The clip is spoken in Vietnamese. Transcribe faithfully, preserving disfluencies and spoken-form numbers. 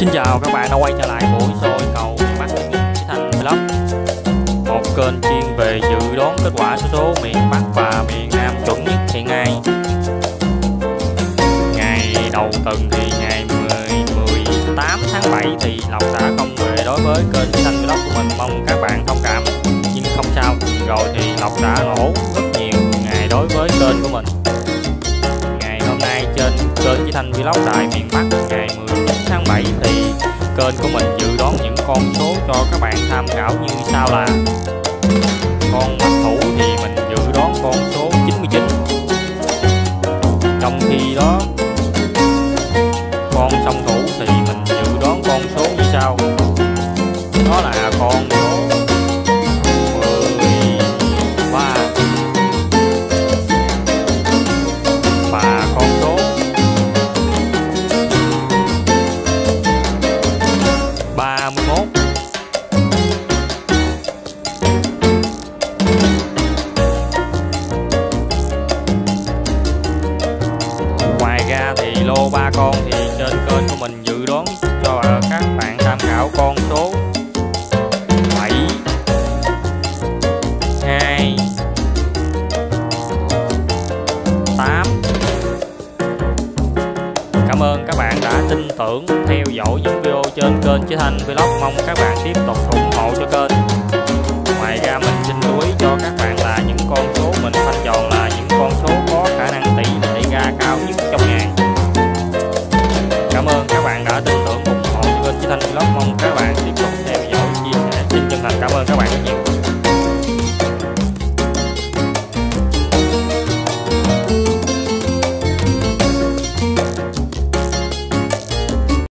Xin chào các bạn đã quay trở lại buổi soi cầu miền Bắc của Chí Thành Vlog, một kênh chuyên về dự đoán kết quả xổ số miền Bắc và miền Nam chuẩn nhất hiện nay. Ngày đầu tuần thì ngày mười tám tháng bảy thì Lộc đã không về đối với kênh Chí Thành Vlog của mình, mong các bạn thông cảm. Nhưng không sao, rồi thì Lộc đã nổ rất nhiều ngày đối với kênh của mình. Ngày hôm nay trên kênh Chí Thành Vlog tại miền Bắc ngày mười chín tháng bảy thì kênh của mình dự đoán những con số cho các bạn tham khảo như sau là: con bạch thủ thì mình dự đoán con số chín mươi chín, trong khi đó con song thủ thì mình dự đoán con số như sau, đó là con số mười ba và con số ba mươi mốt. Ngoài ra thì lô ba con thì trên kênh của mình dự đoán cho các bạn tham khảo con số bảy hai tám. Cảm ơn các bạn đã tin tưởng theo dõi những video trên kênh Chí Thành Vlog, mong các bạn tiếp tục ủng hộ cho kênh. Ngoài ra mình xin lưu ý cho các bạn là những con số mình khoanh tròn là những con số có khả năng tỷ lệ ra cao nhất trong ngày.